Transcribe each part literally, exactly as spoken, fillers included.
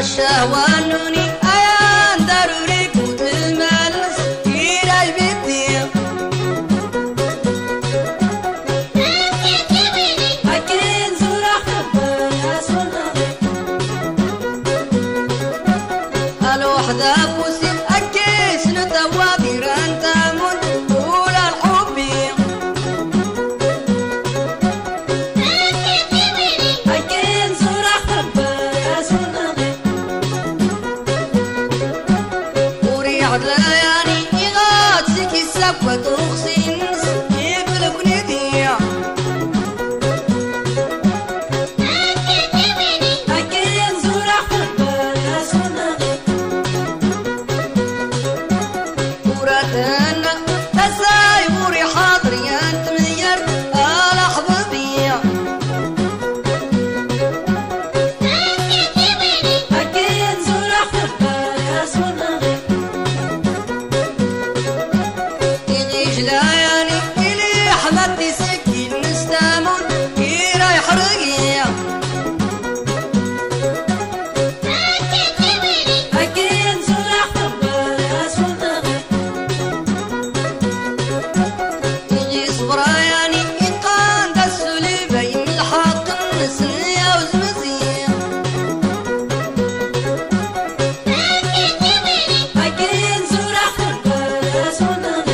أشوانوني أيان ضروري كنت الملس إيراي بديم أكين زورا حبانا صنعي ألو حدا بوسيم أكيش نتوا بيران تامون أولا الحبي أكين زورا حبانا صنعي ليالي يغاتسك السبوة تغصين يقلب نديع أكيد زور حبانا صنعي وراتنا أساي بوري حاضر يانت مير آل أحبابيع أكيد زور حبانا صنعي ليالي إلي حمدي سكين نستامون إيرا يحرقيع أكين زورا حبانا صنعي إلي صبراياني إنقان دسولي بين الحق نسنيا وزمزيع أكين زورا حبانا صنعي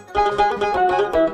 Thank you.